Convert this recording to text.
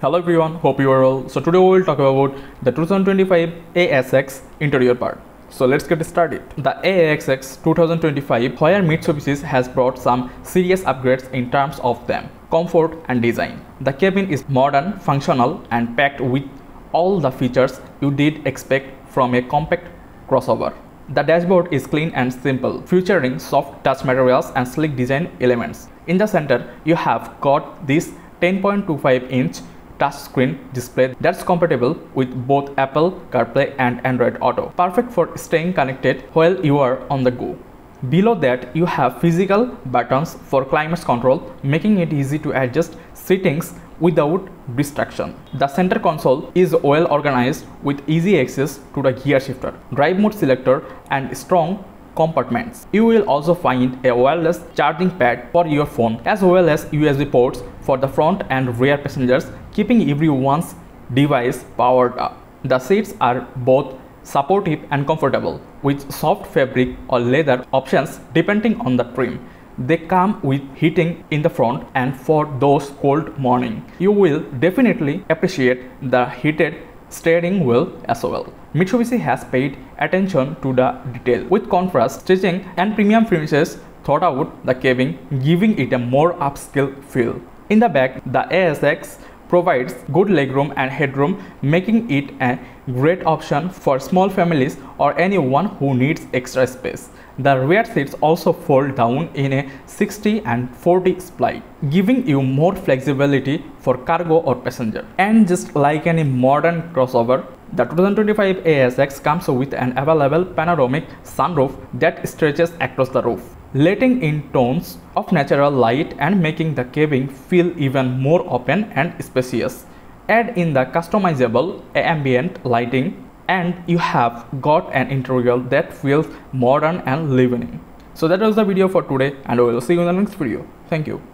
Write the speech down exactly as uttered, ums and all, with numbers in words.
Hello everyone, hope you are all. So today we will talk about the two thousand twenty-five A S X interior part. So let's get started. The A S X two thousand twenty-five, where Mitsubishi has brought some serious upgrades in terms of them, comfort and design. The cabin is modern, functional and packed with all the features you did expect from a compact crossover. The dashboard is clean and simple, featuring soft touch materials and sleek design elements. In the center, you have got this ten point two five inch touchscreen display that's compatible with both Apple CarPlay and Android Auto, perfect for staying connected while you are on the go. Below that, you have physical buttons for climate control, making it easy to adjust settings without distraction. The center console is well organized with easy access to the gear shifter, drive mode selector and strong compartments. You will also find a wireless charging pad for your phone, as well as U S B ports for the front and rear passengers, keeping everyone's device powered up. The seats are both supportive and comfortable, with soft fabric or leather options depending on the trim. They come with heating in the front, and for those cold mornings, you will definitely appreciate the heated steering wheel as well. Mitsubishi has paid attention to the detail, with contrast, stitching and premium finishes thought out the cabin, giving it a more upscale feel. In the back, the A S X provides good legroom and headroom, making it a great option for small families or anyone who needs extra space. The rear seats also fold down in a sixty and forty split, giving you more flexibility for cargo or passenger. And just like any modern crossover, the two thousand twenty-five A S X comes with an available panoramic sunroof that stretches across the roof, letting in tones of natural light and making the cabin feel even more open and spacious. Add in the customizable ambient lighting and you have got an interior that feels modern and living. So that was the video for today, and we will see you in the next video. Thank you.